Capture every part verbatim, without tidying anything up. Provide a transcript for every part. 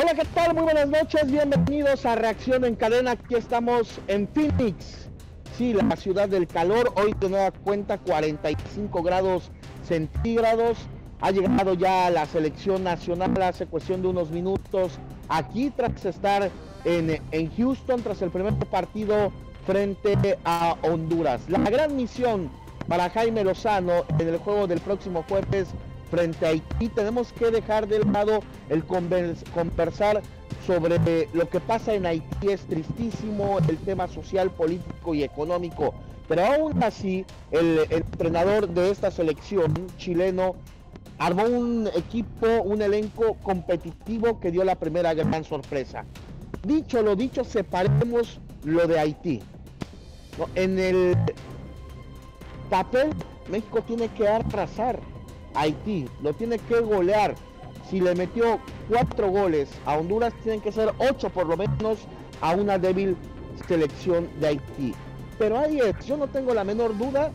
Hola, ¿qué tal? Muy buenas noches, bienvenidos a Reacción en Cadena. Aquí estamos en Phoenix, sí, la ciudad del calor. Hoy de nueva cuenta cuarenta y cinco grados centígrados. Ha llegado ya la selección nacional hace cuestión de unos minutos aquí tras estar en, en Houston, tras el primer partido frente a Honduras. La gran misión para Jaime Lozano en el juego del próximo jueves frente a Haití. Tenemos que dejar de lado el conversar sobre lo que pasa en Haití. Es tristísimo el tema social, político y económico, pero aún así el, el entrenador de esta selección chileno armó un equipo, un elenco competitivo que dio la primera gran sorpresa. Dicho lo dicho, separemos lo de Haití, ¿no? En el papel, México tiene que arrasar Haití, lo tiene que golear. Si le metió cuatro goles a Honduras, tienen que ser ocho por lo menos a una débil selección de Haití. Pero ahí es, yo no tengo la menor duda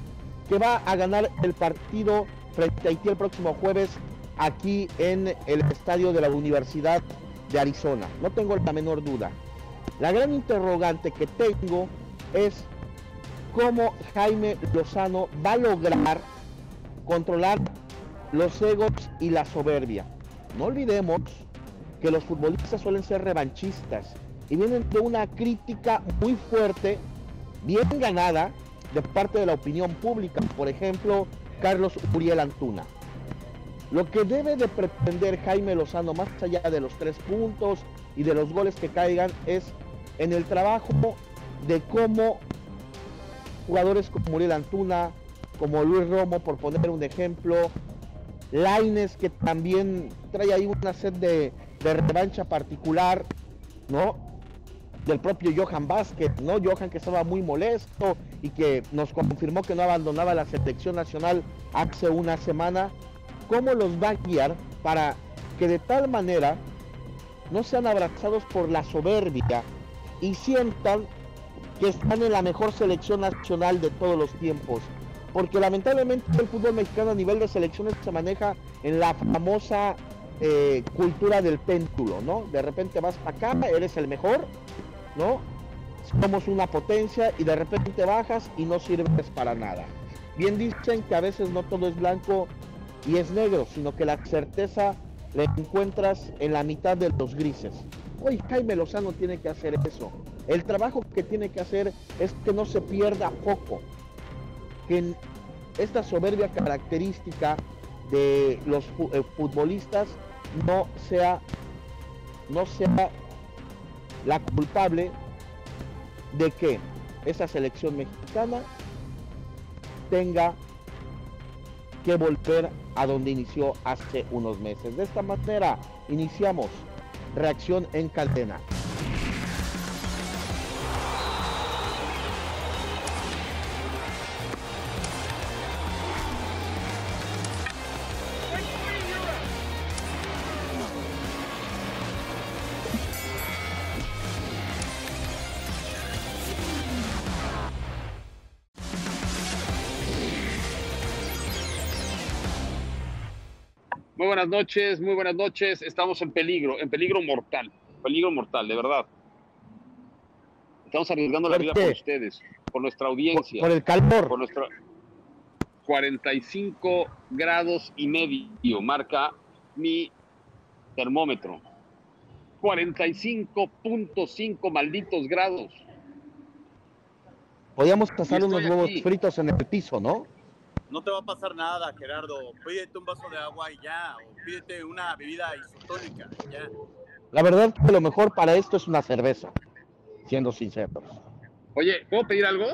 que va a ganar el partido frente a Haití el próximo jueves aquí en el estadio de la Universidad de Arizona. No tengo la menor duda. La gran interrogante que tengo es cómo Jaime Lozano va a lograr controlar los egos y la soberbia. No olvidemos que los futbolistas suelen ser revanchistas y vienen de una crítica muy fuerte, bien ganada, de parte de la opinión pública. Por ejemplo, Carlos Uriel Antuna. Lo que debe de pretender Jaime Lozano, más allá de los tres puntos y de los goles que caigan, es en el trabajo de cómo jugadores como Uriel Antuna, como Luis Romo, por poner un ejemplo, Lainez, que también trae ahí una sed de, de revancha particular, ¿no? Del propio Johan Vázquez, ¿no? Johan, que estaba muy molesto y que nos confirmó que no abandonaba la selección nacional hace una semana. ¿Cómo los va a guiar para que de tal manera no sean abrazados por la soberbia y sientan que están en la mejor selección nacional de todos los tiempos? Porque lamentablemente el fútbol mexicano a nivel de selecciones se maneja en la famosa eh, cultura del péndulo, ¿no? De repente vas para acá, eres el mejor, ¿no? Somos una potencia, y de repente bajas y no sirves para nada. Bien dicen que a veces no todo es blanco y es negro, sino que la certeza la encuentras en la mitad de los grises. Hoy Jaime Lozano tiene que hacer eso. El trabajo que tiene que hacer es que no se pierda poco, que en esta soberbia característica de los futbolistas no sea, no sea la culpable de que esa selección mexicana tenga que volver a donde inició hace unos meses. De esta manera iniciamos Reacción en Cadena. Muy buenas noches, muy buenas noches. Estamos en peligro, en peligro mortal, peligro mortal, de verdad. Estamos arriesgando la vida por ustedes, por nuestra audiencia. Por, por el calor. Por nuestra... cuarenta y cinco grados y medio marca mi termómetro. cuarenta y cinco punto cinco malditos grados. Podíamos pasar unos huevos fritos en el piso, ¿no? No te va a pasar nada, Gerardo. Pídete un vaso de agua y ya, o pídete una bebida isotónica y ya. La verdad que lo mejor para esto es una cerveza, siendo sinceros. Oye, ¿puedo pedir algo?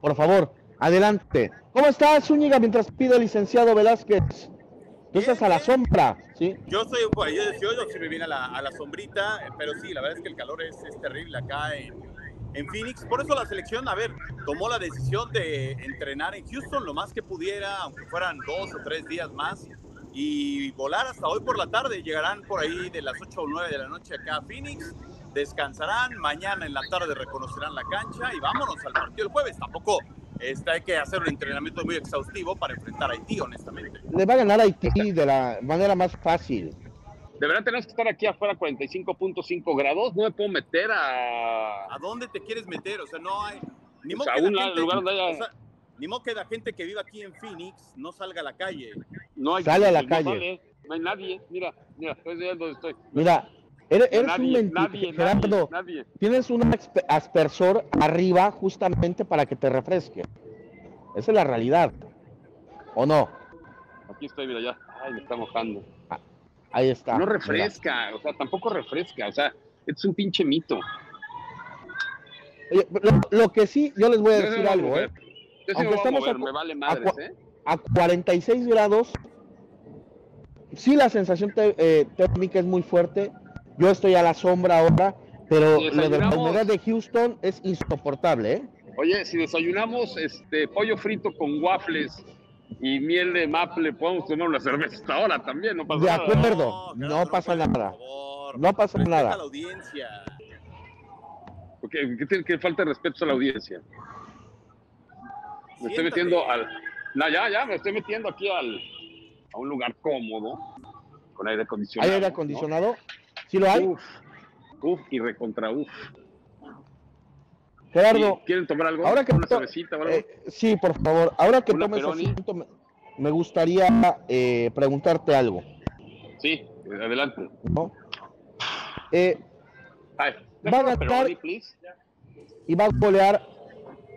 Por favor, adelante. ¿Cómo estás, Zúñiga, mientras pido el licenciado Velázquez? Tú estás a la sombra, ¿sí? Yo soy, pues, yo, yo, yo siempre vine a la, a la sombrita, pero sí, la verdad es que el calor es, es terrible acá en... en Phoenix. Por eso la selección, a ver, tomó la decisión de entrenar en Houston lo más que pudiera, aunque fueran dos o tres días más, y volar hasta hoy por la tarde. Llegarán por ahí de las ocho o nueve de la noche acá a Phoenix, descansarán, mañana en la tarde reconocerán la cancha y vámonos al partido el jueves. Tampoco este, hay que hacer un entrenamiento muy exhaustivo para enfrentar a Haití, honestamente. Le va a ganar a Haití de la manera más fácil. Deberán tener que estar aquí afuera cuarenta y cinco punto cinco grados. No me puedo meter a... ¿A dónde te quieres meter? O sea, no hay... Ni modo que la gente, lugar haya... o sea, ni modo que la gente que vive aquí en Phoenix no salga a la calle. No hay Sale a la no calle. Sale. No hay nadie. Mira, mira, estoy viendo donde estoy. Mira, eres, eres nadie, un mentiroso, Gerardo. Nadie, nadie. Tienes un aspersor arriba justamente para que te refresque. Esa es la realidad. ¿O no? Aquí estoy, mira, ya. Ay, me está mojando. Ah, ahí está. No refresca, mira. O sea, tampoco refresca. O sea, es un pinche mito. Lo, lo que sí, yo les voy a decir algo, ¿eh? Aunque estamos a cuarenta y seis grados, sí la sensación te, eh, térmica es muy fuerte. Yo estoy a la sombra ahora, pero lo de la humedad de Houston es insoportable, ¿eh? Oye, si desayunamos este pollo frito con waffles y miel de maple, podemos tomar una cerveza hasta ahora también, no pasa nada. De acuerdo, no pasa nada. No pasa nada. ¿Qué, qué, qué falta de respeto a la audiencia? Me Siéntate. estoy metiendo al... No, ya, ya, me estoy metiendo aquí al... a un lugar cómodo, con aire acondicionado. ¿Hay aire acondicionado? ¿No? ¿Sí lo hay? Uf, uf y recontra uf. Gerardo, ¿quieren tomar algo? Ahora que ¿Una cervecita o algo? Eh, sí, por favor. Ahora que tomes asiento, me, me gustaría eh, preguntarte algo. Sí, adelante. ¿No? Eh... Ay. Va a ganar y va a golear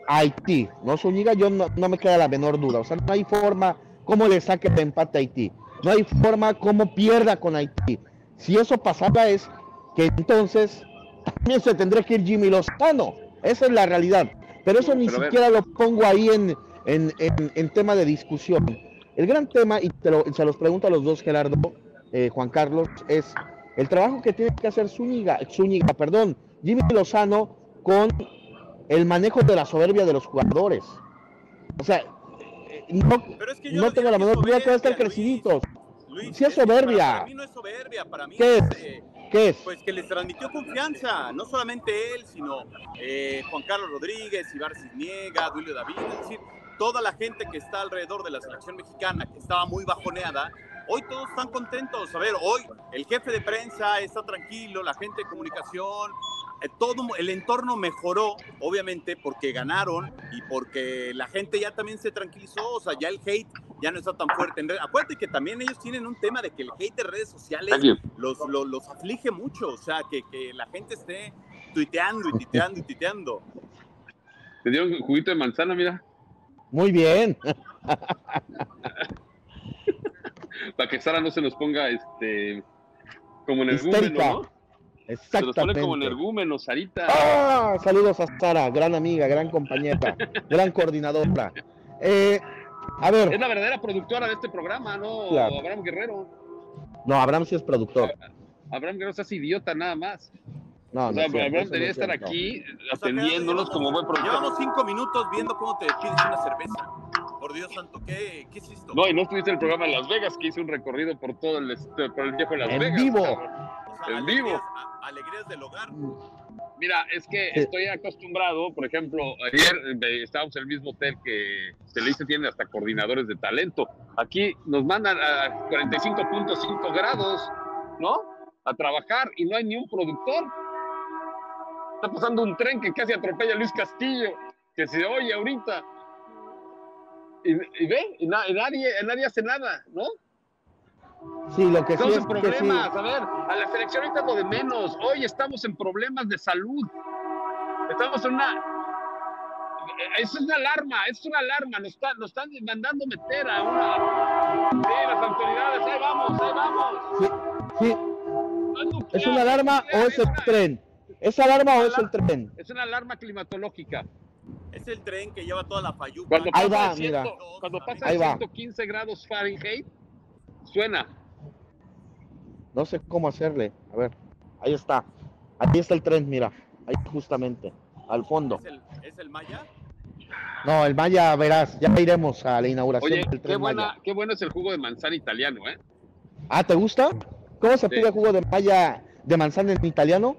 a Haití, ¿no, Zúñiga? Yo no, no me queda la menor duda. O sea, no hay forma como le saque el empate a Haití. No hay forma como pierda con Haití. Si eso pasaba es que entonces también se tendría que ir Jimmy Lozano. Esa es la realidad. Pero eso sí, ni pero siquiera lo pongo ahí en, en, en, en tema de discusión. El gran tema, y te lo, se los pregunto a los dos, Gerardo, eh, Juan Carlos, es... el trabajo que tiene que hacer Zúñiga, Zúñiga, perdón, Jimmy Lozano con el manejo de la soberbia de los jugadores. O sea, no, es que no tengo la menor duda que van a estar creciditos. Luis, sí es soberbia. Para mí no es soberbia, para mí ¿Qué es? Eh, ¿Qué es? Pues que les transmitió confianza, no solamente él, sino eh, Juan Carlos Rodríguez, Ibar Cisniega, Duilio David, es decir, toda la gente que está alrededor de la selección mexicana, que estaba muy bajoneada. Hoy todos están contentos, a ver, hoy el jefe de prensa está tranquilo, la gente de comunicación, eh, todo el entorno mejoró, obviamente, porque ganaron y porque la gente ya también se tranquilizó, o sea, ya el hate ya no está tan fuerte. Acuérdate que también ellos tienen un tema de que el hate de redes sociales los, los, los aflige mucho, o sea, que, que la gente esté tuiteando y tuiteando y tuiteando. ¿Te dieron un juguito de manzana, mira? Muy bien. Para que Sara no se nos ponga este como energúmeno, ¿no? Exactamente. Se nos pone como energúmeno, Sarita. ¡Ah! Saludos a Sara, gran amiga, gran compañera, gran coordinadora. Eh, a ver. Es la verdadera productora de este programa, ¿no? Claro. Abraham Guerrero. No, Abraham sí es productor. Abraham Guerrero seas idiota nada más. No, o sea, no, Abraham debería no estar aquí no. atendiéndonos o sea, como buen productor. Llevamos cinco minutos viendo cómo te pides una cerveza. Por Dios santo, ¿qué, qué es esto? No, y no estuviste en el programa de Las Vegas, que hice un recorrido por todo el, este, por el viejo Las en Vegas. Vivo. O sea, en alegrías, vivo. A, alegrías del hogar. Mira, es que sí. Estoy acostumbrado, por ejemplo, ayer estábamos en el mismo hotel que se le dice tiene hasta coordinadores de talento. Aquí nos mandan a cuarenta y cinco punto cinco grados, ¿no? A trabajar y no hay ni un productor. Está pasando un tren que casi atropella a Luis Castillo, que se oye ahorita. Y, y ve, y na, y nadie, nadie hace nada, ¿no? Sí, lo que estamos sí es en problemas, que sí. A ver, a la selección ahorita lo de menos. Hoy estamos en problemas de salud. Estamos en una... Es una alarma, es una alarma. Nos, está, nos están mandando meter a una... Sí, las autoridades, ahí vamos, ahí vamos. Sí, sí. ¿Es una alarma o es el tren? ¿Es alarma o es el tren? Es una alarma climatológica. Es el tren que lleva toda la fayuca. Cuando pasa, ahí va, cien, mira. Cuando pasa ahí ciento quince va. Grados Fahrenheit, suena. No sé cómo hacerle. A ver, ahí está. Aquí está el tren, mira. Ahí justamente, al fondo. ¿Es el, es el Maya? No, el Maya, verás. Ya iremos a la inauguración Oye, del tren qué buena, Maya. Qué bueno es el jugo de manzana italiano, ¿eh? Ah, ¿te gusta? ¿Cómo se sí. pide jugo de Maya de manzana en italiano?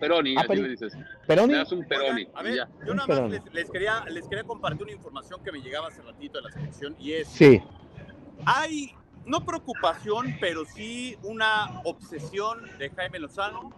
Peroni, ah, así me dices. ¿Peroni? Das un peroni. Oigan, a ver, yo nada más les, les, quería, les quería compartir una información que me llegaba hace ratito de la selección y es... Sí. Hay no preocupación, pero sí una obsesión de Jaime Lozano,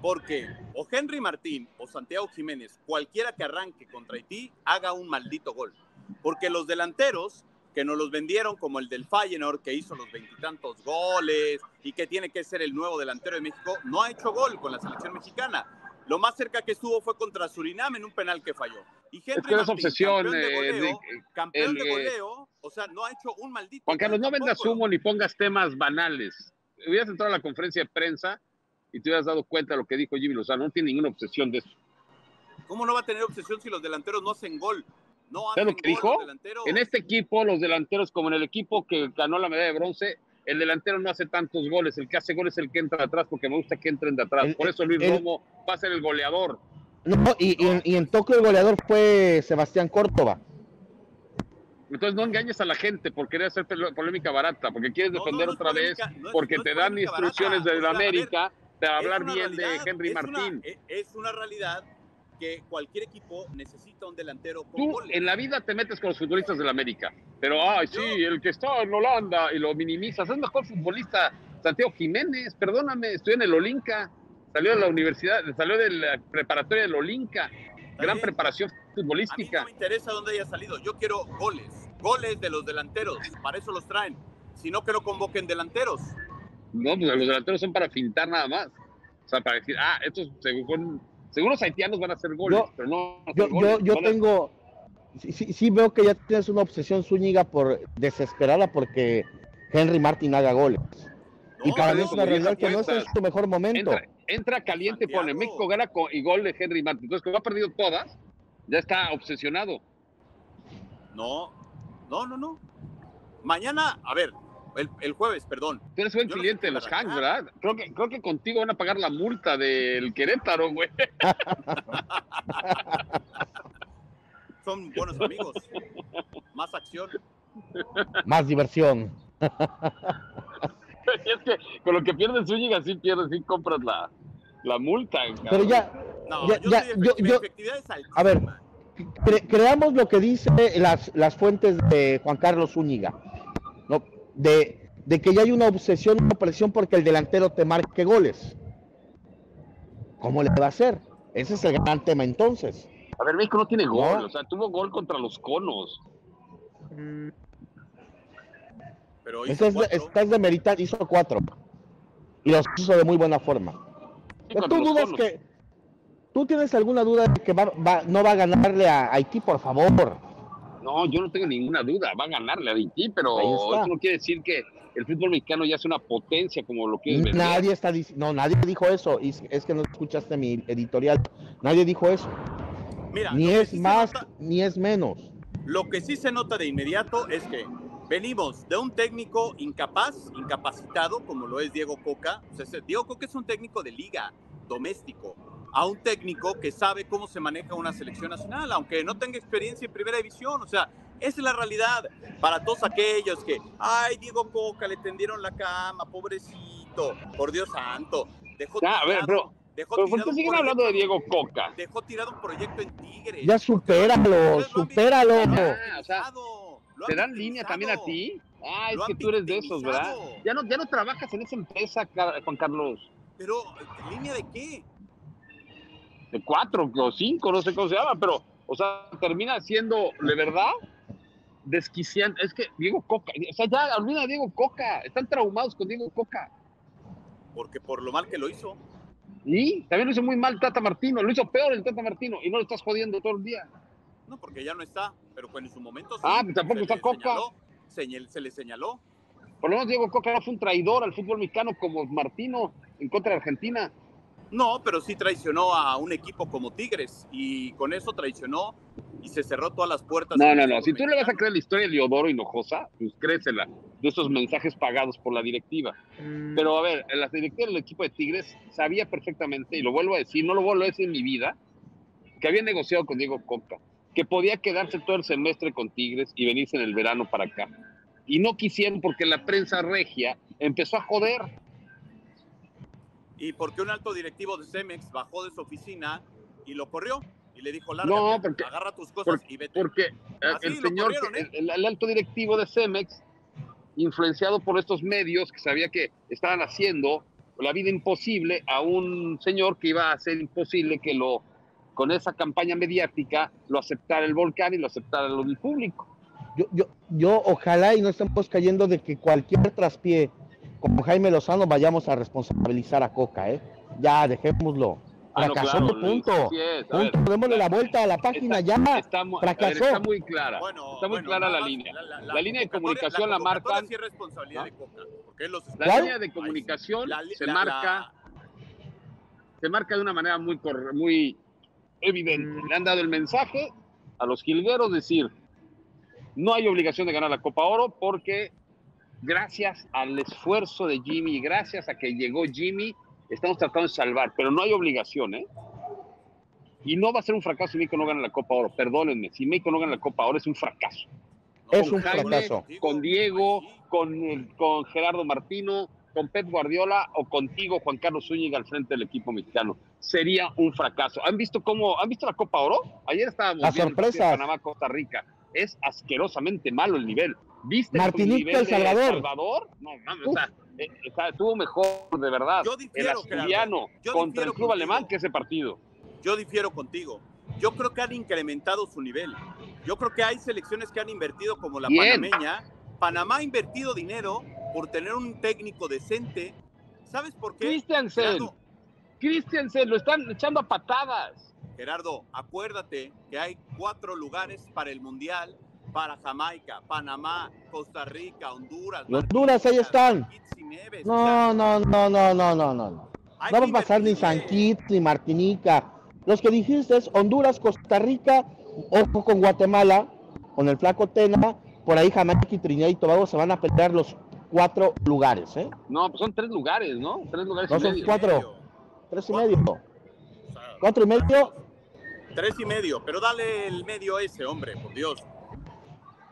porque o Henry Martín o Santiago Jiménez, cualquiera que arranque contra Haití, haga un maldito gol. Porque los delanteros que nos los vendieron, como el del Feyenoord, que hizo los veintitantos goles y que tiene que ser el nuevo delantero de México, no ha hecho gol con la selección mexicana. Lo más cerca que estuvo fue contra Surinam en un penal que falló. Y Henry es que Martín, obsesión, campeón de goleo, eh, eh, campeón el, de goleo, o sea, no ha hecho un maldito... Juan Carlos, no vendas humo ni pongas temas banales. Hubieras entrado a la conferencia de prensa y te hubieras dado cuenta de lo que dijo Jimmy Lozano. No tiene ninguna obsesión de eso. ¿Cómo no va a tener obsesión si los delanteros no hacen gol? No hacen ¿Sabes lo que dijo? En este equipo, los delanteros, como en el equipo que ganó la medalla de bronce, el delantero no hace tantos goles, el que hace goles es el que entra de atrás, porque me gusta que entren de atrás. El, Por eso Luis el, Romo va a ser el goleador. No, y, y, en, y en Tokio el goleador fue Sebastián Córdoba. Entonces no engañes a la gente por querer hacer polémica barata, porque quieres defender no, no, no otra polémica, vez, no es, porque no te dan instrucciones barata, de la o sea, América ver, de hablar bien realidad, de Henry es Martín. Una, es una realidad que cualquier equipo necesita un delantero con Tú goles. En la vida te metes con los futbolistas del América, pero ay sí, Yo, el que está en Holanda y lo minimizas, es mejor futbolista Santiago Jiménez, perdóname, estudió en el Olinca, salió de la universidad, salió de la preparatoria del Olinca, gran bien. preparación futbolística. A mí no me interesa dónde haya salido, yo quiero goles, goles de los delanteros, para eso los traen, sino que no convoquen delanteros. No, pues los delanteros son para fintar nada más, o sea, para decir, ah, estos según... Seguros haitianos van a hacer goles, yo, pero no. Yo, goles, yo, yo tengo. Sí, sí, veo que ya tienes una obsesión, Zúñiga, por desesperarla porque Henry Martín haga goles. No, y para mí es una realidad que no es tu mejor momento. Entra, entra caliente, Santiago. Pone México gana con, y gol de Henry Martín. Entonces, como ha perdido todas, ya está obsesionado. No, no, no, no. Mañana, a ver, el, el jueves, perdón. Tú eres buen yo cliente de no sé los Hanks, ¿verdad? Creo que, creo que contigo van a pagar la multa del Querétaro, güey. Son buenos amigos. Más acción. Más diversión. Es que con lo que pierdes Zúñiga, sí pierdes, sí compras la, la multa. Cabrón. Pero ya... No, ya, yo ya efectividad, yo, yo, efectividad es altísima. A ver, cre creamos lo que dicen las, las fuentes de Juan Carlos Zúñiga. No, De, de que ya hay una obsesión, una presión porque el delantero te marque goles. ¿Cómo le va a hacer? Ese es el gran tema entonces. A ver, México no tiene gol, no. O sea, tuvo gol contra los conos. Pero hizo es, estás de meritar, hizo cuatro. Y los hizo de muy buena forma. Sí, ¿Tú dudas conos. que tú tienes alguna duda de que va, va, no va a ganarle a Haití, por favor? No, yo no tengo ninguna duda, va a ganarle a Haití, pero eso no quiere decir que el fútbol mexicano ya es una potencia como lo que es. Nadie está diciendo, no, nadie dijo eso, y es que no escuchaste mi editorial, nadie dijo eso. Mira, ni es sí más, nota, ni es menos. Lo que sí se nota de inmediato es que venimos de un técnico incapaz, incapacitado, como lo es Diego Coca. O sea, Diego Coca es un técnico de liga, doméstico, a un técnico que sabe cómo se maneja una selección nacional, aunque no tenga experiencia en primera división. O sea, esa es la realidad para todos aquellos que, ay, Diego Coca, le tendieron la cama, pobrecito, por Dios santo. Dejó ya, tirado, a ver, pero, dejó pero tirado ¿por qué siguen hablando de Diego Coca? Dejó tirado un proyecto en Tigres. Ya supéralo, supéralo. Ah, o sea, ¿te dan línea también a ti? Ah, es que tú eres de esos, ¿verdad? Ya no, ya no trabajas en esa empresa, Juan Carlos. Pero, ¿línea de qué? De cuatro o cinco, no sé cómo se llama, pero, o sea, termina siendo, de verdad, desquiciante. Es que Diego Coca, o sea, ya olvida a Diego Coca, están traumados con Diego Coca. Porque por lo mal que lo hizo. Y también lo hizo muy mal Tata Martino, lo hizo peor el Tata Martino, y no lo estás jodiendo todo el día. No, porque ya no está, pero en su momento sí. Ah, pues tampoco está Coca. Señaló, se le señaló. Por lo menos Diego Coca no fue un traidor al fútbol mexicano como Martino en contra de Argentina. No, pero sí traicionó a un equipo como Tigres y con eso traicionó y se cerró todas las puertas. No, no, no. Si tú le vas a creer la historia de Leodoro Hinojosa, pues créesela, de esos mensajes pagados por la directiva. Mm. Pero a ver, la directiva del equipo de Tigres sabía perfectamente, y lo vuelvo a decir, no lo vuelvo a decir en mi vida, que había negociado con Diego Coca, que podía quedarse todo el semestre con Tigres y venirse en el verano para acá. Y no quisieron porque la prensa regia empezó a joder. Y porque un alto directivo de Cemex bajó de su oficina y lo corrió y le dijo, lárgate, no, porque, agarra tus cosas porque, y vete. Porque el, señor, ¿eh? el, el alto directivo de Cemex influenciado por estos medios que sabía que estaban haciendo la vida imposible a un señor que iba a hacer imposible que lo, con esa campaña mediática, lo aceptara el volcán y lo aceptara el público. Yo, yo, yo ojalá y no estemos cayendo de que cualquier traspié como Jaime Lozano vayamos a responsabilizar a Coca, ¿eh? Ya, dejémoslo. Ah, fracasó, no, claro, punto. Es, punto. Ver, démosle la vuelta a la página, está, ya. Está, fracasó. Ver, está muy clara. Bueno, está muy bueno, clara la, la línea. La, la, la, la línea de comunicación la, la marcan. Sí, es responsabilidad, ¿no?, de Coca, porque los... La línea de comunicación la, la, se marca, la... se marca de una manera muy, muy evidente. Mm. Le han dado el mensaje a los jilgueros, decir, no hay obligación de ganar la Copa Oro porque gracias al esfuerzo de Jimmy, gracias a que llegó Jimmy, estamos tratando de salvar, pero no hay obligación, ¿eh? Y no va a ser un fracaso si México no gana la Copa Oro. Perdónenme, si México no gana la Copa Oro es un fracaso. No, es un Jaime, fracaso. Con Diego, con, con Gerardo Martino, con Pep Guardiola o contigo, Juan Carlos Zúñiga, al frente del equipo mexicano. Sería un fracaso. ¿Han visto cómo, han visto la Copa Oro? Ayer estábamos la viendo sorpresa. Panamá, Costa Rica. Es asquerosamente malo el nivel. ¿Viste Martinica el Salvador? El Salvador? No, mames, o sea, estuvo mejor, de verdad. Yo difiero, el asturiano contra el club contigo. Alemán, que ese partido. Yo difiero contigo. Yo creo que han incrementado su nivel. Yo creo que hay selecciones que han invertido, como la Bien. panameña. Panamá ha invertido dinero por tener un técnico decente. ¿Sabes por qué? Christiansen. Christiansen, lo están echando a patadas. Gerardo, acuérdate que hay cuatro lugares para el Mundial, para Jamaica, Panamá, Costa Rica, Honduras. Honduras, ahí están. Neves, no, no, no, no, no, no, no. No va a pasar ni San Kitts ni Martinica. Los que dijiste es Honduras, Costa Rica, ojo con Guatemala, con el flaco Tena, por ahí Jamaica y Trinidad y Tobago se van a pelear los cuatro lugares, ¿eh? No, pues son tres lugares, ¿no? Tres lugares no, y medio. No, son cuatro. Tres y medio. O sea, cuatro y medio. Tres y medio, pero dale el medio ese, hombre, por Dios.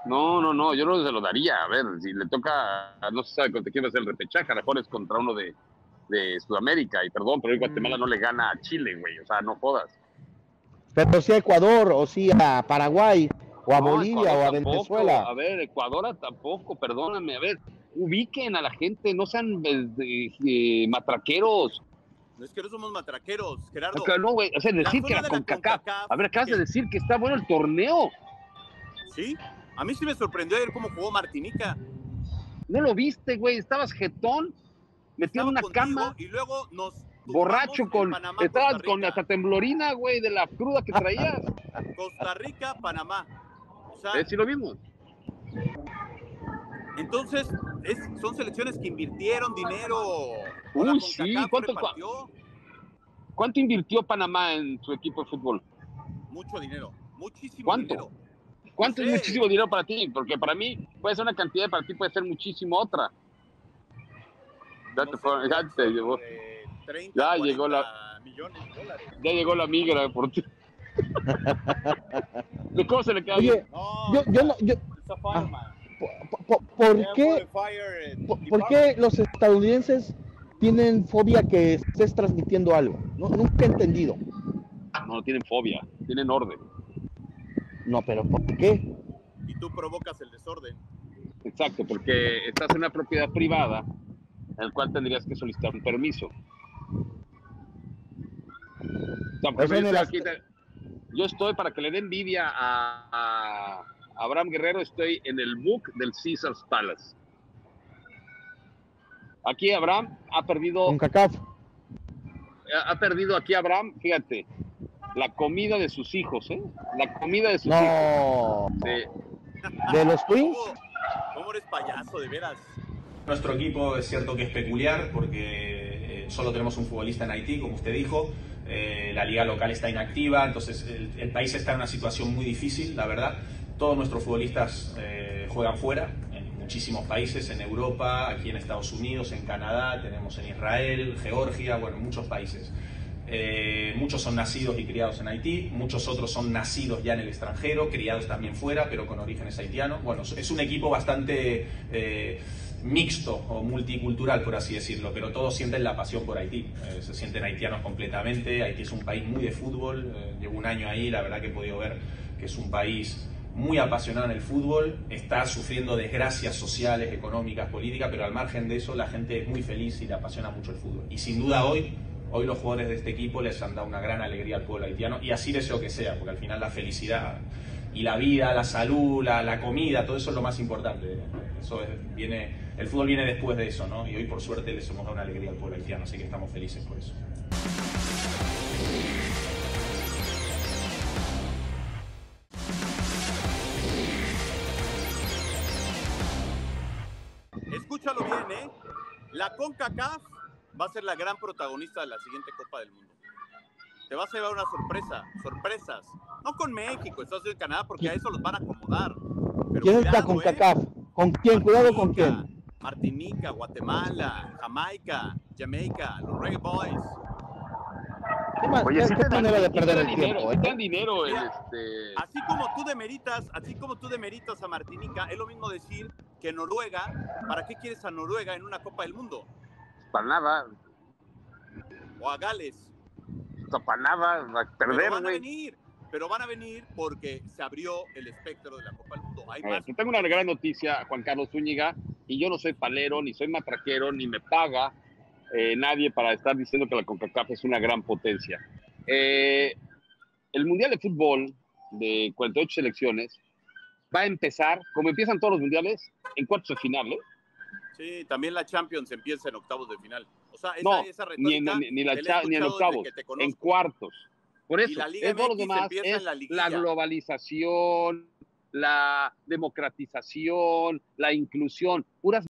No, no, no, yo no se lo daría. A ver, si le toca, no se sabe contra quién va a ser el repechaje, a lo mejor es contra uno de, de Sudamérica, y perdón, pero hoy Guatemala mm. no le gana a Chile, güey, o sea, no jodas. Pero sí a Ecuador, o sí a Paraguay, o a no, Bolivia, Ecuador o a tampoco. Venezuela. A ver, Ecuador tampoco, perdóname, a ver, ubiquen a la gente, no sean eh, eh, matraqueros. No es que no somos matraqueros, Gerardo. No, güey, o sea, decir la que la CONCACAF. CONCACAF. A ver, acabas de decir que está bueno el torneo. Sí, a mí sí me sorprendió ayer cómo jugó Martinica. No lo viste, güey, estabas jetón, metido en una cama. Y luego nos... Borracho con... Panamá, estabas con hasta temblorina, güey, de la cruda que traías. Costa Rica, Panamá. O sea, ¿eh, sí lo vimos? Entonces, es, son selecciones que invirtieron dinero. Uy, sí. ¿Cuánto, ¿Cuánto invirtió Panamá en su equipo de fútbol? Mucho dinero. Muchísimo ¿Cuánto? dinero. ¿Cuánto no sé. es muchísimo dinero para ti? Porque para mí puede ser una cantidad, para ti puede ser muchísimo otra. Ya, no te fue, ya, te llegó. treinta, ya llegó la... millones de dólares. Ya llegó la migra por ti. ¿De cómo se le queda? Oye, no, yo, yo, no, yo... Ah. ¿Por, por, por, qué, por, ¿Por qué los estadounidenses tienen fobia que estés transmitiendo algo? No, nunca he entendido. No, no tienen fobia, tienen orden. No, pero ¿por qué? Y tú provocas el desorden. Exacto, porque estás en una propiedad privada en la cual tendrías que solicitar un permiso. O sea, pues yo, las... yo estoy para que le dé envidia a... a... Abraham Guerrero, estoy en el book del Caesars Palace. Aquí Abraham ha perdido... CONCACAF. Ha perdido aquí Abraham, fíjate, la comida de sus hijos, ¿eh? La comida de sus no. hijos. Sí. ¿De los Twins? ¿Cómo eres payaso, de veras? Nuestro equipo es cierto que es peculiar porque eh, solo tenemos un futbolista en Haití, como usted dijo. Eh, la liga local está inactiva, entonces el, el país está en una situación muy difícil, la verdad. Todos nuestros futbolistas eh, juegan fuera, en muchísimos países, en Europa, aquí en Estados Unidos, en Canadá, tenemos en Israel, Georgia, bueno, muchos países. Eh, muchos son nacidos y criados en Haití, muchos otros son nacidos ya en el extranjero, criados también fuera, pero con orígenes haitianos. Bueno, es un equipo bastante eh, mixto o multicultural, por así decirlo, pero todos sienten la pasión por Haití. Eh, se sienten haitianos completamente. Haití es un país muy de fútbol, eh, llevo un año ahí, la verdad que he podido ver que es un país... muy apasionada en el fútbol, está sufriendo desgracias sociales, económicas, políticas, pero al margen de eso la gente es muy feliz y le apasiona mucho el fútbol. Y sin duda hoy, hoy los jugadores de este equipo les han dado una gran alegría al pueblo haitiano, y así deseo que sea, porque al final la felicidad y la vida, la salud, la, la comida, todo eso es lo más importante. Eso es, viene, el fútbol viene después de eso, ¿no? Y hoy por suerte les hemos dado una alegría al pueblo haitiano, así que estamos felices por eso. Escúchalo bien, ¿eh? La CONCACAF va a ser la gran protagonista de la siguiente Copa del Mundo. Te vas a llevar una sorpresa, sorpresas. No con México, Estados Unidos y Canadá, porque a eso los van a acomodar. Pero ¿quién está con CONCACAF? ¿Con quién? Cuidado con quién. Martinica, Guatemala, Jamaica, Jamaica, los Reggae Boys. ¿Qué más? Oye, ¿qué manera de perder el tiempo? Están dinero. Este... Así como tú demeritas, así como tú demeritas a Martinica, es lo mismo decir que Noruega. ¿Para qué quieres a Noruega en una Copa del Mundo? Para nada. O a Gales. Para nada, a perder, güey. Pero van a venir, pero van a venir porque se abrió el espectro de la Copa del Mundo. Hay más. Tengo una gran noticia, Juan Carlos Zúñiga, y yo no soy palero, ni soy matraquero, ni me paga eh, nadie para estar diciendo que la CONCACAF es una gran potencia. Eh, el Mundial de Fútbol de cuarenta y ocho selecciones va a empezar, como empiezan todos los mundiales, en cuartos de final, ¿eh? Sí, también la Champions empieza en octavos de final. O sea, esa, no, esa ni, en, ni, ni, la cha, ni en octavos, en cuartos. Por eso, y la Liga es todo lo demás, es la, la globalización, la democratización, la inclusión, puras...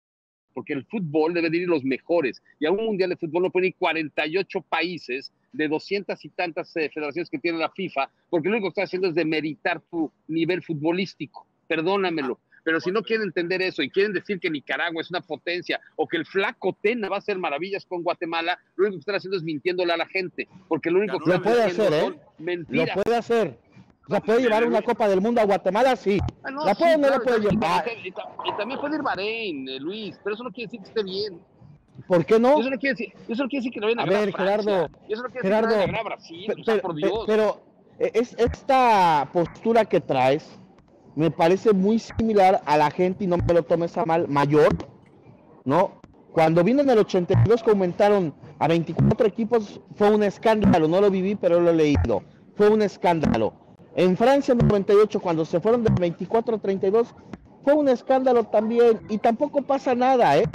Porque el fútbol debe de ir los mejores. Y a un mundial de fútbol no pueden ir cuarenta y ocho países de doscientas y tantas eh, federaciones que tiene la FIFA, porque lo único que está haciendo es demeritar tu nivel futbolístico. Perdónamelo. Ah. Pero si no quieren entender eso y quieren decir que Nicaragua es una potencia o que el flaco Tena va a hacer maravillas con Guatemala, lo único que están haciendo es mintiéndole a la gente, porque lo único que lo puede hacer, ¿eh? Mentiras. Lo puede hacer. ¿La puede llevar una Copa del Mundo a Guatemala? Sí. Ah, no, ¿la puede sí, o no claro, la puede llevar? Y, y, y también puede ir Bahrein, eh, Luis, pero eso no quiere decir que esté bien. ¿Por qué no? Eso no quiere decir, eso no quiere decir que no vayan a ganar a ver, Gerardo, eso no quiere Gerardo, decir que no vayan a ganar a Brasil, pero, o sea, por Dios. Pero, pero es esta postura que traes me parece muy similar a la gente, y no me lo tomes a mal, mayor, ¿no? Cuando vino en el ochenta y dos que aumentaron a veinticuatro equipos, fue un escándalo, no lo viví, pero lo he leído, fue un escándalo. En Francia en el noventa y ocho, cuando se fueron de veinticuatro a treinta y dos, fue un escándalo también, y tampoco pasa nada, ¿eh?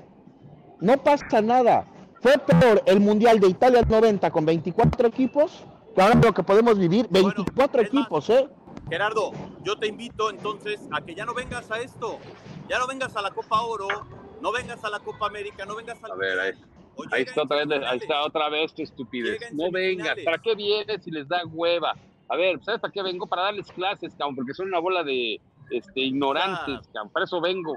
No pasa nada. Fue peor el Mundial de Italia en el noventa con veinticuatro equipos, que ahora lo que podemos vivir, veinticuatro bueno, equipos, ¿eh? Gerardo, yo te invito entonces a que ya no vengas a esto, ya no vengas a la Copa Oro, no vengas a la Copa América, no vengas a la... A ver, ahí, ahí, está, otra vez, ahí está otra vez tu estupidez. Llega no vengas, ¿para qué vienes si les da hueva? A ver, ¿sabes para qué vengo? Para darles clases, cabrón, porque son una bola de este, ignorantes, ah, cabrón, para eso vengo.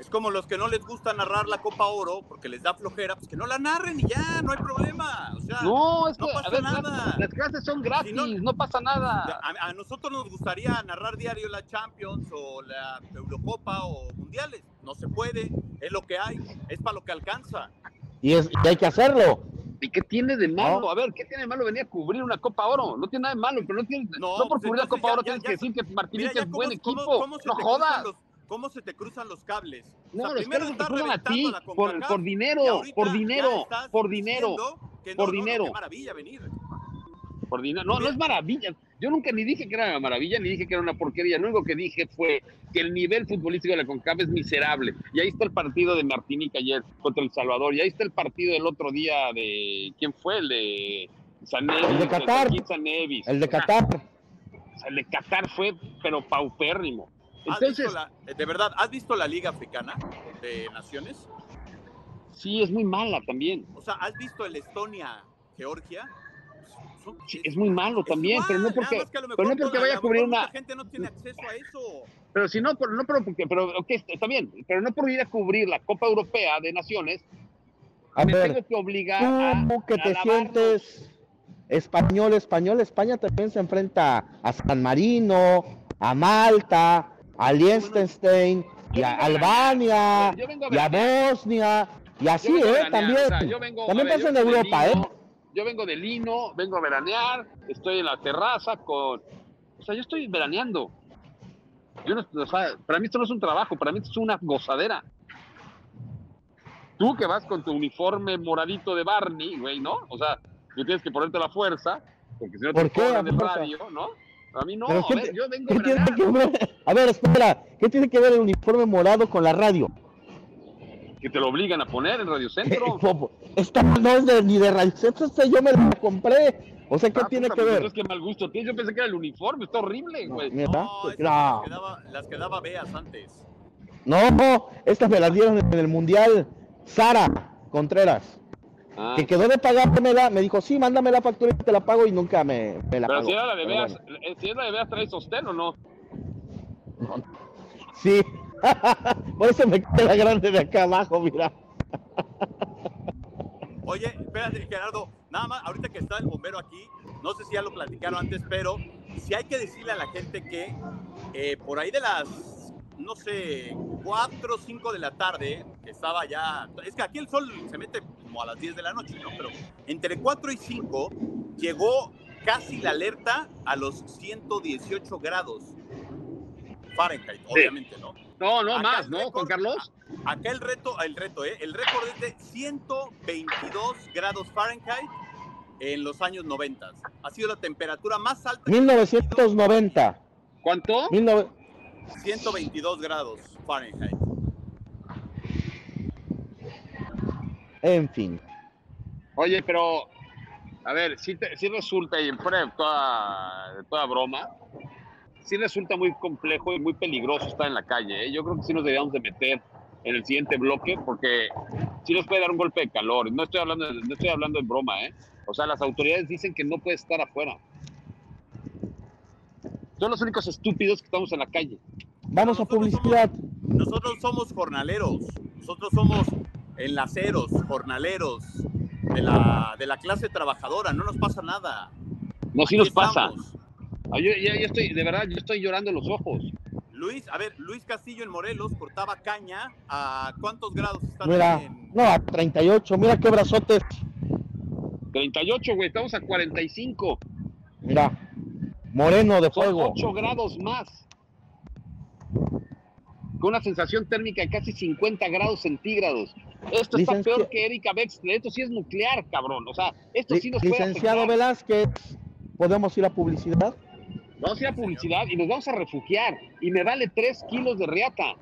Es como los que no les gusta narrar la Copa Oro porque les da flojera, pues que no la narren y ya, no hay problema. O sea, no, es que, no pasa a ver, nada. Las clases son gratis, si no, no pasa nada. A, a nosotros nos gustaría narrar diario la Champions o la Eurocopa o Mundiales. No se puede, es lo que hay, es para lo que alcanza. Y, es, y hay que hacerlo. ¿Y qué tiene de malo? No. A ver, ¿qué tiene de malo venir a cubrir una Copa Oro? No tiene nada de malo, pero no tiene... No, no por cubrir la Copa ya, Oro ya, tienes ya, que decir que Martínez es buen equipo. ¿Cómo, cómo no jodas? ¿Cómo se te cruzan los cables? No, o sea, los primero cables se cruzan a ti, a por, por dinero, por dinero, por dinero, no, por no, dinero. No, maravilla venir. Por dinero. No, no es maravilla. Yo nunca ni dije que era una maravilla, ni dije que era una porquería. Lo único que dije fue que el nivel futbolístico de la CONCACAF es miserable. Y ahí está el partido de Martinica ayer contra El Salvador. Y ahí está el partido del otro día de... ¿Quién fue? El de... Sanevis, el de Qatar. El, el de Qatar. O sea, el de Qatar fue, pero paupérrimo. Entonces, la, de verdad, ¿has visto la Liga Africana de Naciones? Sí, es muy mala también. O sea, ¿has visto el Estonia, Georgia? Son, sí, es, es muy malo también, mal, pero no porque, pero no porque vaya a cubrir una... La gente no tiene acceso a eso. Pero si no, pero, no pero, porque, pero okay, está bien, pero no por ir a cubrir la Copa Europea de Naciones, a me ver, tengo que obligar a... Tú que te a sientes español, español, España también se enfrenta a San Marino, a Malta... a Liechtenstein, bueno, y a Albania, a y a Bosnia, y así, ¿eh? Veranear, también, o sea, yo vengo, también ver, pasa en Europa, Lino, ¿eh? Yo vengo de Lino, vengo a veranear, estoy en la terraza con... O sea, yo estoy veraneando. Yo no, o sea, para mí esto no es un trabajo, para mí esto es una gozadera. Tú que vas con tu uniforme moradito de Barney, güey, ¿no? O sea, tú tienes que ponerte la fuerza, porque si no te cobran del radio, ¿no? A mí no, a ver, te, yo vengo para ver, a ver, espera, ¿qué tiene que ver el uniforme morado con la radio? Que te lo obligan a poner en Radio Centro. Esta no es de, ni de Radio Centro, esta yo me la compré. O sea, ¿qué ah, tiene puta, que ver? Es que mal gusto tiene. Yo pensé que era el uniforme, está horrible, güey. No, no, no. Las que daba Beas antes. No, no, estas me las dieron en el Mundial Sara Contreras. Ah. Que quedó de pagármela, me dijo, sí, mándame la factura y te la pago, y nunca me, me la Pero pagó. Si era la de Beas, bueno. Si es la de Beas, ¿trae sostén o no? No. Sí. Por eso me queda grande de acá abajo, mira. Oye, espérate, Gerardo, nada más, ahorita que está el bombero aquí, no sé si ya lo platicaron antes, pero si hay que decirle a la gente que eh, por ahí de las, no sé, cuatro o cinco de la tarde, que estaba ya, es que aquí el sol se mete como a las diez de la noche, ¿no? Pero entre cuatro y cinco llegó casi la alerta a los ciento dieciocho grados Fahrenheit, obviamente, ¿no? No, no, acá más, ¿no, Juan Carlos? Acá el reto, el reto, ¿eh? El récord es de ciento veintidós grados Fahrenheit en los años noventa. Ha sido la temperatura más alta. mil novecientos noventa. ¿Cuánto? diecinueve... ciento veintidós grados Fahrenheit. En fin. Oye, pero, a ver, si, te, si resulta, y en fuera de toda, toda broma, sí resulta muy complejo y muy peligroso estar en la calle, ¿eh? Yo creo que sí nos deberíamos de meter en el siguiente bloque, porque sí nos puede dar un golpe de calor. No estoy hablando, no estoy hablando en broma, ¿eh? O sea, las autoridades dicen que no puede estar afuera. Son los únicos estúpidos que estamos en la calle. Vamos a publicidad. Somos, nosotros somos jornaleros. Nosotros somos enlaceros, jornaleros de la, de la clase trabajadora. No nos pasa nada. No, sí nos pasa. Yo, yo, yo estoy, de verdad, yo estoy llorando en los ojos. Luis, a ver, Luis Castillo en Morelos cortaba caña. ¿A cuántos grados está? Mira, en... no, a treinta y ocho, mira qué brazotes. treinta y ocho, güey, estamos a cuarenta y cinco. Mira, moreno de fuego. Son ocho grados más. Con una sensación térmica de casi cincuenta grados centígrados. Esto Licenci... está peor que Erika Bexler. Esto sí es nuclear, cabrón. O sea, esto sí nos puede afectar. Licenciado Velázquez, ¿podemos ir a publicidad? Vamos a ir a publicidad y nos vamos a refugiar. Y me vale tres kilos de riata.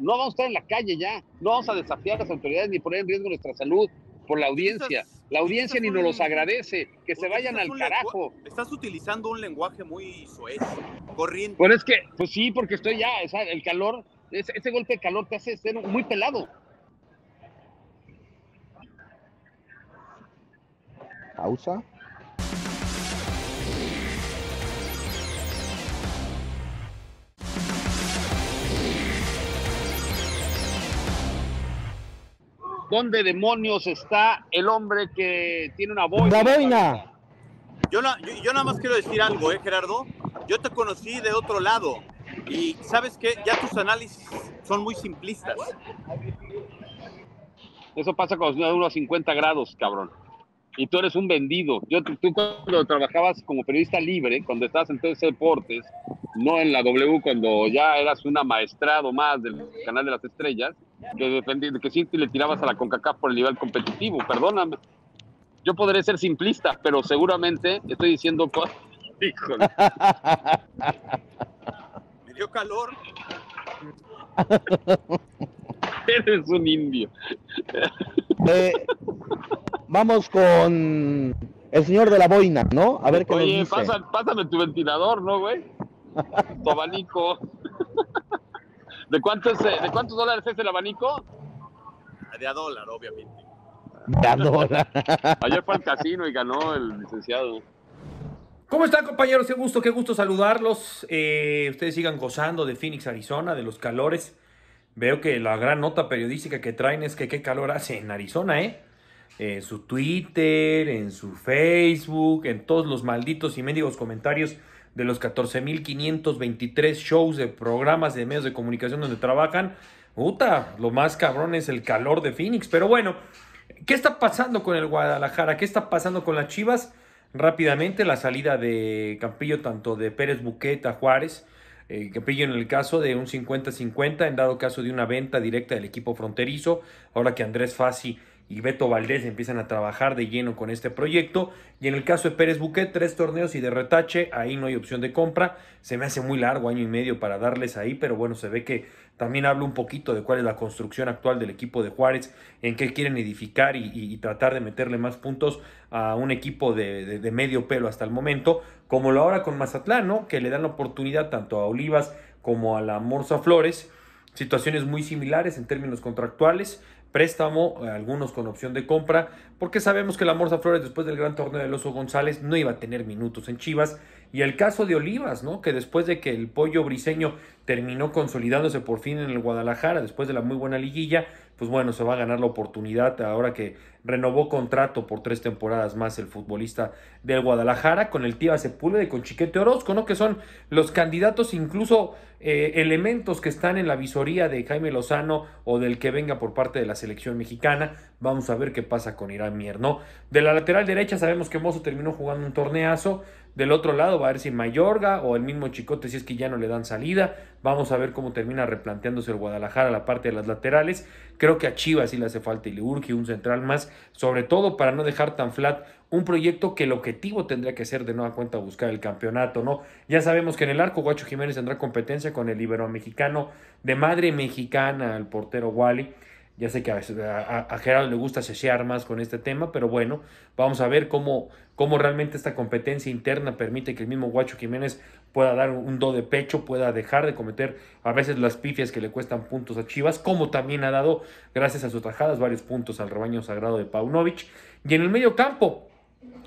No vamos a estar en la calle ya. No vamos a desafiar a las autoridades ni poner en riesgo nuestra salud por la audiencia. Estás, la audiencia ni un, nos los agradece. Que se vayan al carajo. Estás utilizando un lenguaje muy soez, corriente. Pues es que, pues sí, porque estoy ya, esa, el calor, ese, ese golpe de calor te hace ser muy pelado. Pausa. ¿Dónde demonios está el hombre que tiene una boina? ¡La boina! Yo, no, yo, yo nada más quiero decir algo, ¿eh, Gerardo? Yo te conocí de otro lado y ¿sabes qué? Ya tus análisis son muy simplistas. Eso pasa cuando uno a cincuenta grados, cabrón. Y tú eres un vendido. Yo, tú cuando trabajabas como periodista libre, cuando estabas en T C Deportes, no en la W, cuando ya eras un amaestrado más del Canal de las Estrellas, que, defendí, que sí le tirabas a la CONCACAF por el nivel competitivo. Perdóname. Yo podré ser simplista, pero seguramente estoy diciendo cosas. Híjole. Me dio calor. Eres un indio. Eh, vamos con el señor de la boina, ¿no? A ver qué Oye, nos dice. Pasa, pásame tu ventilador, ¿no, güey? Tu abanico. ¿De cuántos, ¿De cuántos dólares es el abanico? De a dólar, obviamente. De a dólar. Ayer fue al casino y ganó el licenciado. ¿Cómo están, compañeros? Qué gusto, qué gusto saludarlos. Eh, ustedes sigan gozando de Phoenix, Arizona, de los calores. Veo que la gran nota periodística que traen es que qué calor hace en Arizona, ¿eh? En su Twitter, en su Facebook, en todos los malditos y mendigos comentarios de los catorce mil quinientos veintitrés shows de programas de medios de comunicación donde trabajan. Puta, lo más cabrón es el calor de Phoenix. Pero bueno, ¿qué está pasando con el Guadalajara? ¿Qué está pasando con las Chivas? Rápidamente, la salida de Campillo, tanto de Pérez Buquet a Juárez. eh, que pillo en el caso de un cincuenta cincuenta, en dado caso de una venta directa del equipo fronterizo, ahora que Andrés Fassi y Beto Valdés empiezan a trabajar de lleno con este proyecto. Y en el caso de Pérez Buquet, tres torneos y de retache, ahí no hay opción de compra. Se me hace muy largo, año y medio para darles ahí, pero bueno, se ve que también habla un poquito de cuál es la construcción actual del equipo de Juárez, en qué quieren edificar y, y, y tratar de meterle más puntos a un equipo de, de, de medio pelo hasta el momento, como lo ahora con Mazatlán, ¿no? Que le dan la oportunidad tanto a Olivas como a la Morsa Flores, situaciones muy similares en términos contractuales, préstamo, algunos con opción de compra, porque sabemos que la Morsa Flores después del gran torneo del Oso González no iba a tener minutos en Chivas, y el caso de Olivas, ¿no? Que después de que el Pollo Briseño terminó consolidándose por fin en el Guadalajara, después de la muy buena liguilla, pues bueno, se va a ganar la oportunidad ahora que renovó contrato por tres temporadas más el futbolista del Guadalajara, con el Tiva Sepúlveda y con Chiquete Orozco, ¿no? Que son los candidatos, incluso eh, elementos que están en la visoría de Jaime Lozano o del que venga por parte de la selección mexicana. Vamos a ver qué pasa con Irán Mier, ¿no? De la lateral derecha sabemos que Mozo terminó jugando un torneazo. Del otro lado va a ver si Mayorga o el mismo Chicote, si es que ya no le dan salida. Vamos a ver cómo termina replanteándose el Guadalajara la parte de las laterales. Creo que a Chivas sí le hace falta y le urge un central más, sobre todo para no dejar tan flat un proyecto que el objetivo tendría que ser de nueva cuenta buscar el campeonato, ¿no? Ya sabemos que en el arco Guacho Jiménez tendrá competencia con el iberoamericano de madre mexicana, el portero Wally. Ya sé que a, a, a Gerardo le gusta sechear más con este tema, pero bueno, vamos a ver cómo, cómo realmente esta competencia interna permite que el mismo Guacho Jiménez pueda dar un, un do de pecho, pueda dejar de cometer a veces las pifias que le cuestan puntos a Chivas, como también ha dado, gracias a sus tajadas, varios puntos al rebaño sagrado de Paunovic. Y en el medio campo,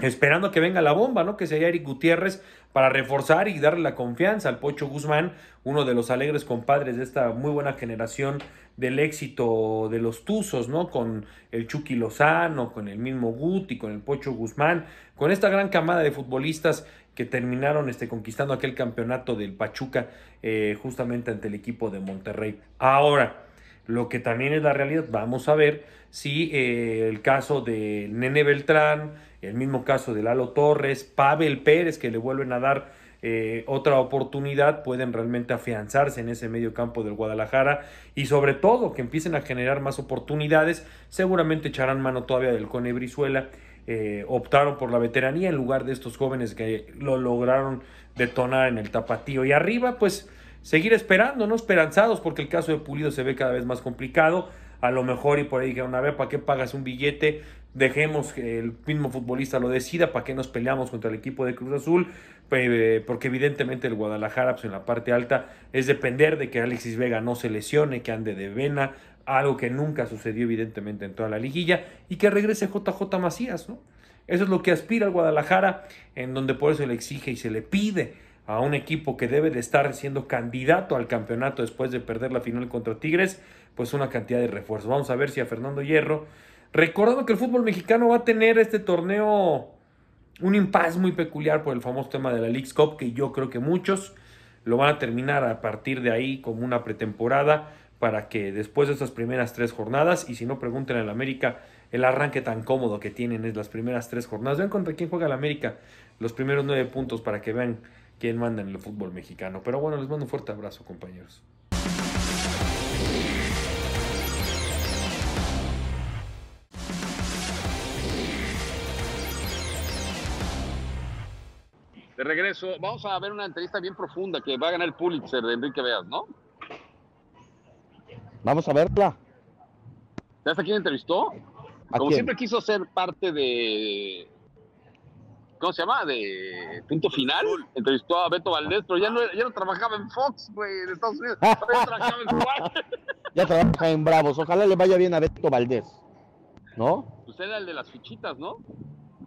esperando que venga la bomba, ¿no? Que sería Eric Gutiérrez, para reforzar y darle la confianza al Pocho Guzmán, uno de los alegres compadres de esta muy buena generación del éxito de los Tuzos, ¿no? Con el Chucky Lozano, con el mismo Guti, con el Pocho Guzmán, con esta gran camada de futbolistas que terminaron este, conquistando aquel campeonato del Pachuca eh, justamente ante el equipo de Monterrey. Ahora, lo que también es la realidad, vamos a ver si eh, el caso de Nene Beltrán, el mismo caso de Lalo Torres, Pavel Pérez, que le vuelven a dar eh, otra oportunidad, pueden realmente afianzarse en ese medio campo del Guadalajara y sobre todo que empiecen a generar más oportunidades. Seguramente echarán mano todavía del Cone Brizuela. Eh, optaron por la veteranía en lugar de estos jóvenes que lo lograron detonar en el Tapatío. Y arriba, pues, seguir esperando, ¿no? Esperanzados, porque el caso de Pulido se ve cada vez más complicado. A lo mejor, y por ahí dijeron, a ver, ¿para qué pagas un billete? Dejemos que el mismo futbolista lo decida, ¿para qué nos peleamos contra el equipo de Cruz Azul? Porque evidentemente el Guadalajara, pues, en la parte alta, es depender de que Alexis Vega no se lesione, que ande de vena, algo que nunca sucedió evidentemente en toda la liguilla, y que regrese J J Macías, ¿no? Eso es lo que aspira el Guadalajara, en donde por eso le exige y se le pide a un equipo que debe de estar siendo candidato al campeonato después de perder la final contra Tigres, pues una cantidad de refuerzos. Vamos a ver si a Fernando Hierro, recordando que el fútbol mexicano va a tener este torneo un impas muy peculiar por el famoso tema de la Leagues Cup, que yo creo que muchos lo van a terminar a partir de ahí como una pretemporada, para que después de estas primeras tres jornadas, y si no pregunten al América, el arranque tan cómodo que tienen es las primeras tres jornadas, vean contra quién juega el América, los primeros nueve puntos, para que vean quién manda en el fútbol mexicano. Pero bueno, les mando un fuerte abrazo, compañeros. De regreso, vamos a ver una entrevista bien profunda que va a ganar el Pulitzer de Enrique Veas, ¿no? Vamos a verla. ¿Sabes a quién entrevistó? ¿A Como quién? Siempre quiso ser parte de... ¿Cómo se llama? De Punto Final. Entrevistó a Beto Valdés, pero ya no, ya no trabajaba en Fox, güey, en Estados Unidos. Ya trabajaba en Fox. Ya trabaja en Bravos. Ojalá le vaya bien a Beto Valdés, ¿no? Usted era el de las fichitas, ¿no?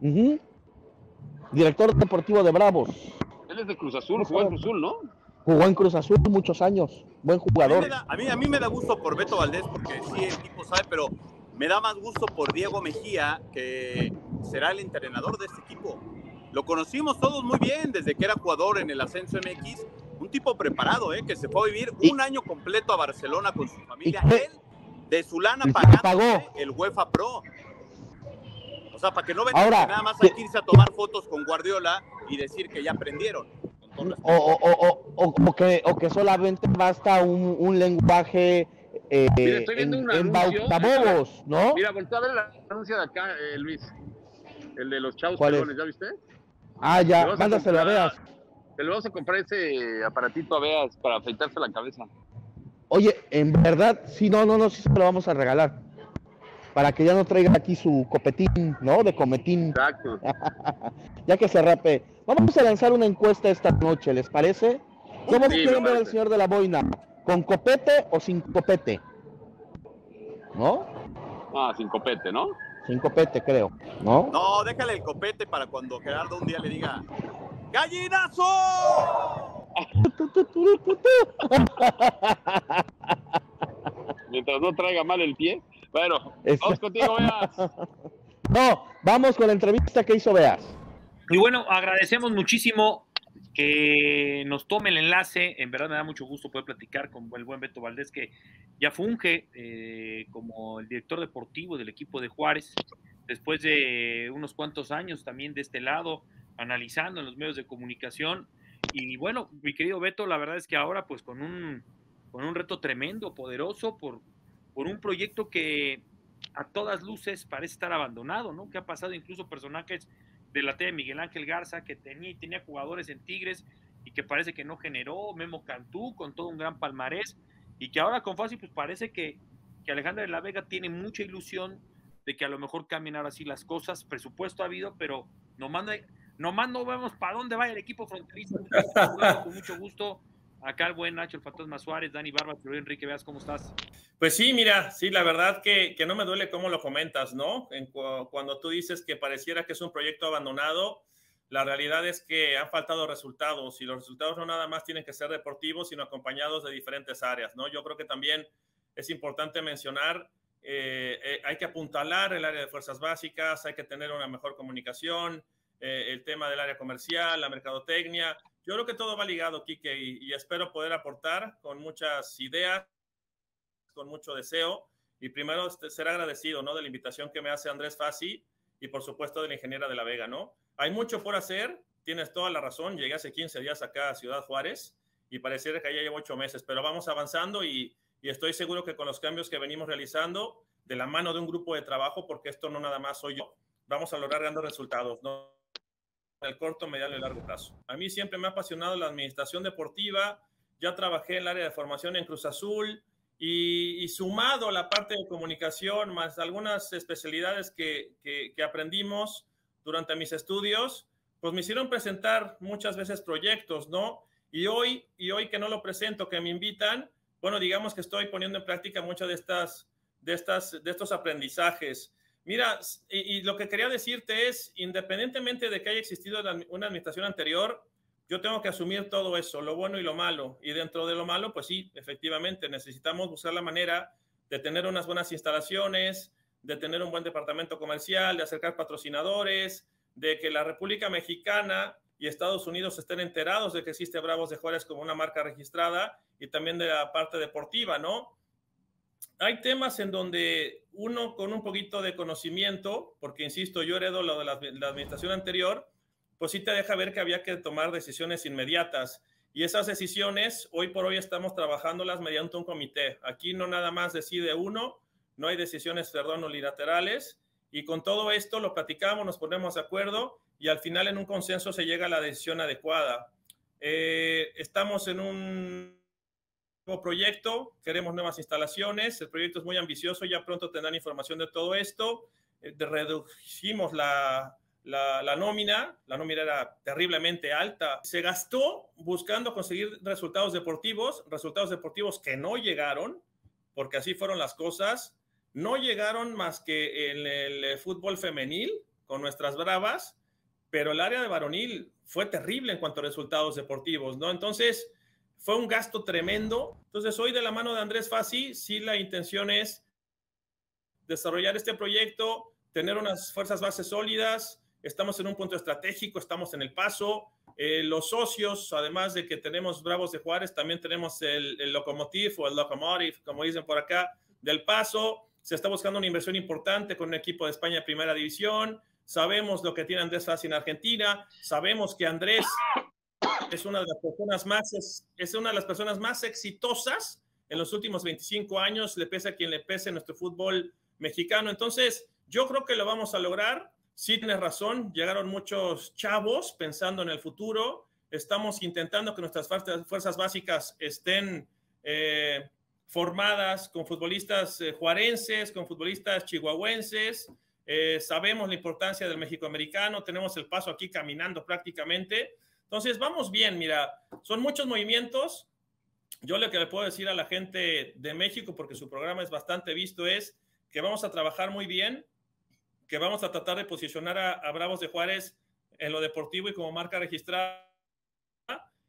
Uh-huh. Director deportivo de Bravos. Él es de Cruz Azul, jugó en Cruz Azul, ¿no? Jugó en Cruz Azul muchos años. Buen jugador. A mí, da, a, mí, a mí me da gusto por Beto Valdés, porque sí, el tipo sabe, pero me da más gusto por Diego Mejía, que será el entrenador de este equipo. Lo conocimos todos muy bien desde que era jugador en el Ascenso M X. Un tipo preparado, ¿eh? Que se fue a vivir un año completo a Barcelona con su familia. Él, de su lana, pagando el UEFA Pro. O sea, para que no vengan nada más a irse a tomar fotos con Guardiola y decir que ya aprendieron. Con o, o, o, o, o, que, o que solamente basta un, un lenguaje eh, mira, estoy viendo en, un anuncio, en bautabobos, ¿no? Mira, voltea a ver la anuncia de acá, eh, Luis. El de los chavos pelones, ¿ya viste? Ah, ya, mándaselo a Veas. Te lo vamos a comprar ese aparatito a Veas para afeitarse la cabeza. Oye, en verdad, sí, no, no, no, sí se lo vamos a regalar. Para que ya no traiga aquí su copetín, ¿no? De cometín. Exacto. Ya que se rape. Vamos a lanzar una encuesta esta noche, ¿les parece? ¿Cómo sí, quieren ver al señor de la boina? ¿Con copete o sin copete? ¿No? Ah, sin copete, ¿no? Sin copete, creo, ¿no? No, déjale el copete para cuando Gerardo un día le diga ¡gallinazo! Mientras no traiga mal el pie. Bueno, Exacto. Vamos contigo, Veas. No, vamos con la entrevista que hizo Veas. Y bueno, agradecemos muchísimo que nos tome el enlace. En verdad me da mucho gusto poder platicar con el buen Beto Valdés, que ya funge eh, como el director deportivo del equipo de Juárez, después de unos cuantos años también de este lado, analizando en los medios de comunicación. Y bueno, mi querido Beto, la verdad es que ahora pues con un, con un reto tremendo, poderoso, por, por un proyecto que a todas luces parece estar abandonado, ¿no? Que ha pasado incluso personajes de la T de Miguel Ángel Garza, que tenía y tenía jugadores en Tigres y que parece que no generó, Memo Cantú con todo un gran palmarés, y que ahora con Fácil, pues parece que, que Alejandra de la Vega tiene mucha ilusión de que a lo mejor cambien ahora sí las cosas. Presupuesto ha habido, pero nomás no, hay, nomás no vemos para dónde va el equipo fronterizo. Con mucho gusto, acá el buen Nacho, el Fantasma Suárez, Dani Barba, Enrique Veas, ¿cómo estás? Pues sí, mira, sí, la verdad que, que no me duele cómo lo comentas, ¿no? En cu cuando tú dices que pareciera que es un proyecto abandonado, la realidad es que han faltado resultados, y los resultados no nada más tienen que ser deportivos, sino acompañados de diferentes áreas, ¿no? Yo creo que también es importante mencionar, eh, eh, hay que apuntalar el área de fuerzas básicas, hay que tener una mejor comunicación, eh, el tema del área comercial, la mercadotecnia. Yo creo que todo va ligado, Quique, y, y espero poder aportar con muchas ideas, con mucho deseo, y primero ser agradecido, ¿no?, de la invitación que me hace Andrés Fassi, y por supuesto de la ingeniera de la Vega, ¿no? Hay mucho por hacer, tienes toda la razón, llegué hace quince días acá a Ciudad Juárez, y pareciera que ya llevo ocho meses, pero vamos avanzando, y, y estoy seguro que con los cambios que venimos realizando, de la mano de un grupo de trabajo, porque esto no nada más soy yo, vamos a lograr grandes resultados, ¿no?, en el corto, mediano y largo plazo. A mí siempre me ha apasionado la administración deportiva, ya trabajé en el área de formación en Cruz Azul, y, y sumado a la parte de comunicación, más algunas especialidades que, que, que aprendimos durante mis estudios, pues me hicieron presentar muchas veces proyectos, ¿no? Y hoy, y hoy que no lo presento, que me invitan, bueno, digamos que estoy poniendo en práctica muchas de estas, de estas, de estos aprendizajes. Mira, y, y lo que quería decirte es, independientemente de que haya existido una administración anterior, yo tengo que asumir todo eso, lo bueno y lo malo. Y dentro de lo malo, pues sí, efectivamente, necesitamos buscar la manera de tener unas buenas instalaciones, de tener un buen departamento comercial, de acercar patrocinadores, de que la República Mexicana y Estados Unidos estén enterados de que existe Bravos de Juárez como una marca registrada, y también de la parte deportiva, ¿no? Hay temas en donde uno con un poquito de conocimiento, porque insisto, yo heredo lo de la, la administración anterior, pues sí te deja ver que había que tomar decisiones inmediatas. Y esas decisiones, hoy por hoy estamos trabajándolas mediante un comité. Aquí no nada más decide uno, no hay decisiones, perdón, unilaterales. Y con todo esto lo platicamos, nos ponemos de acuerdo y al final en un consenso se llega a la decisión adecuada. Eh, estamos en un proyecto, queremos nuevas instalaciones, el proyecto es muy ambicioso, ya pronto tendrán información de todo esto. Redujimos la, la, la nómina, la nómina era terriblemente alta, se gastó buscando conseguir resultados deportivos, resultados deportivos que no llegaron, porque así fueron las cosas, no llegaron más que en el fútbol femenil con nuestras Bravas, pero el área de varonil fue terrible en cuanto a resultados deportivos, ¿no? Entonces, fue un gasto tremendo. Entonces, hoy de la mano de Andrés Fassi, sí la intención es desarrollar este proyecto, tener unas fuerzas bases sólidas, estamos en un punto estratégico, estamos en el paso. Eh, los socios, además de que tenemos Bravos de Juárez, también tenemos el, el Locomotive o el Locomotive, como dicen por acá, del Paso. Se está buscando una inversión importante con un equipo de España de Primera División. Sabemos lo que tiene Andrés Fassi en Argentina. Sabemos que Andrés es una de las personas más, es, es una de las personas más exitosas en los últimos veinticinco años, le pese a quien le pese en nuestro fútbol mexicano. Entonces, yo creo que lo vamos a lograr. Sí, tienes razón, llegaron muchos chavos pensando en el futuro. Estamos intentando que nuestras fuerzas básicas estén eh, formadas con futbolistas eh, juarenses, con futbolistas chihuahuenses. Eh, sabemos la importancia del mexicoamericano, tenemos el paso aquí caminando prácticamente. Entonces, vamos bien, mira, son muchos movimientos. Yo lo que le puedo decir a la gente de México, porque su programa es bastante visto, es que vamos a trabajar muy bien, que vamos a tratar de posicionar a, a Bravos de Juárez en lo deportivo y como marca registrada,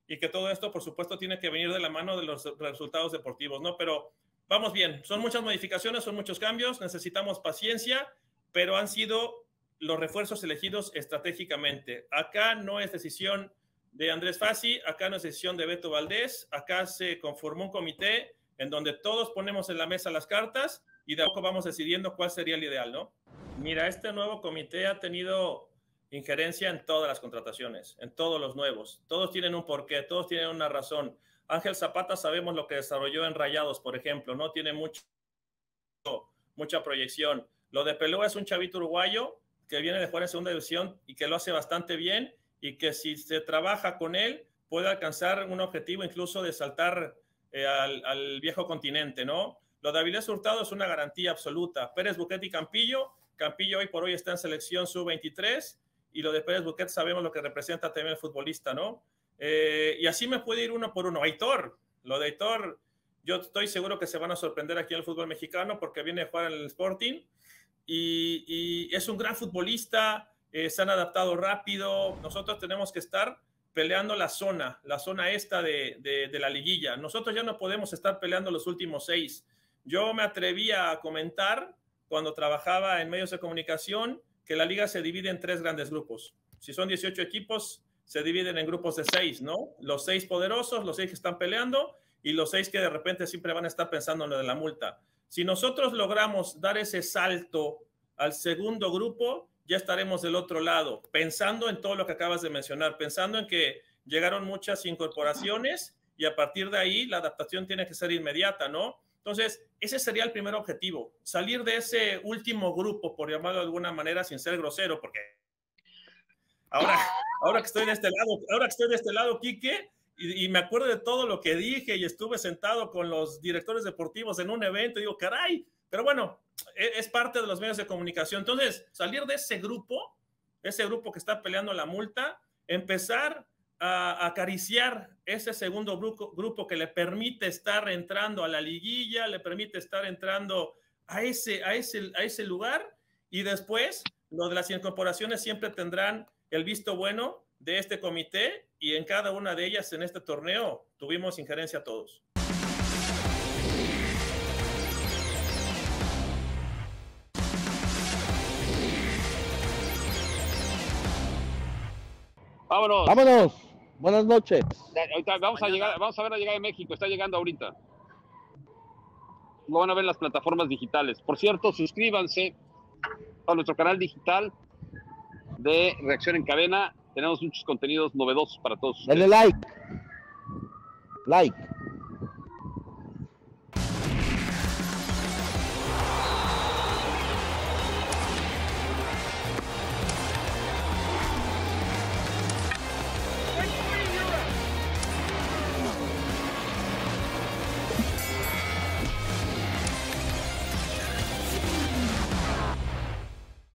y que todo esto, por supuesto, tiene que venir de la mano de los resultados deportivos, ¿no? Pero vamos bien, son muchas modificaciones, son muchos cambios, necesitamos paciencia, pero han sido los refuerzos elegidos estratégicamente. Acá no es decisión de Andrés Fassi, acá no es decisión de Beto Valdés, acá se conformó un comité en donde todos ponemos en la mesa las cartas y de a poco vamos decidiendo cuál sería el ideal, ¿no? Mira, este nuevo comité ha tenido injerencia en todas las contrataciones, en todos los nuevos. Todos tienen un porqué, todos tienen una razón. Ángel Zapata sabemos lo que desarrolló en Rayados, por ejemplo, no tiene mucho, mucha proyección. Lo de Pelúa es un chavito uruguayo que viene de jugar en segunda división y que lo hace bastante bien y que si se trabaja con él puede alcanzar un objetivo incluso de saltar eh, al, al viejo continente, ¿no? Lo de Avilés Hurtado es una garantía absoluta. Pérez Buquet y Campillo. Campillo hoy por hoy está en selección sub veintitrés y lo de Pérez Buquet sabemos lo que representa también el futbolista, ¿no? Eh, y así me puede ir uno por uno. Aitor, lo de Aitor, yo estoy seguro que se van a sorprender aquí en el fútbol mexicano porque viene a jugar en el Sporting y, y es un gran futbolista, eh, se han adaptado rápido. Nosotros tenemos que estar peleando la zona, la zona esta de, de, de la liguilla. Nosotros ya no podemos estar peleando los últimos seis. Yo me atrevía a comentar cuando trabajaba en medios de comunicación que la liga se divide en tres grandes grupos. Si son dieciocho equipos, se dividen en grupos de seis, ¿no? Los seis poderosos, los seis que están peleando y los seis que de repente siempre van a estar pensando en lo de la multa. Si nosotros logramos dar ese salto al segundo grupo, ya estaremos del otro lado, pensando en todo lo que acabas de mencionar, pensando en que llegaron muchas incorporaciones y a partir de ahí la adaptación tiene que ser inmediata, ¿no? Entonces, ese sería el primer objetivo, salir de ese último grupo, por llamarlo de alguna manera, sin ser grosero, porque ahora, ahora que estoy de este lado, ahora que estoy de este lado, Quique, y, y me acuerdo de todo lo que dije y estuve sentado con los directores deportivos en un evento, y digo, caray, pero bueno, es, es parte de los medios de comunicación. Entonces, salir de ese grupo, ese grupo que está peleando la multa, empezar a acariciar ese segundo grupo que le permite estar entrando a la liguilla, le permite estar entrando a ese, a ese, a ese lugar, y después lo de las incorporaciones siempre tendrán el visto bueno de este comité y en cada una de ellas en este torneo tuvimos injerencia todos. Vámonos. Vámonos. Buenas noches. Ahorita vamos a llegar, vamos a ver la llegada de México. Está llegando ahorita. Lo van a ver en las plataformas digitales. Por cierto, suscríbanse a nuestro canal digital de Reacción en Cadena. Tenemos muchos contenidos novedosos para todos ustedes. Denle like. Like.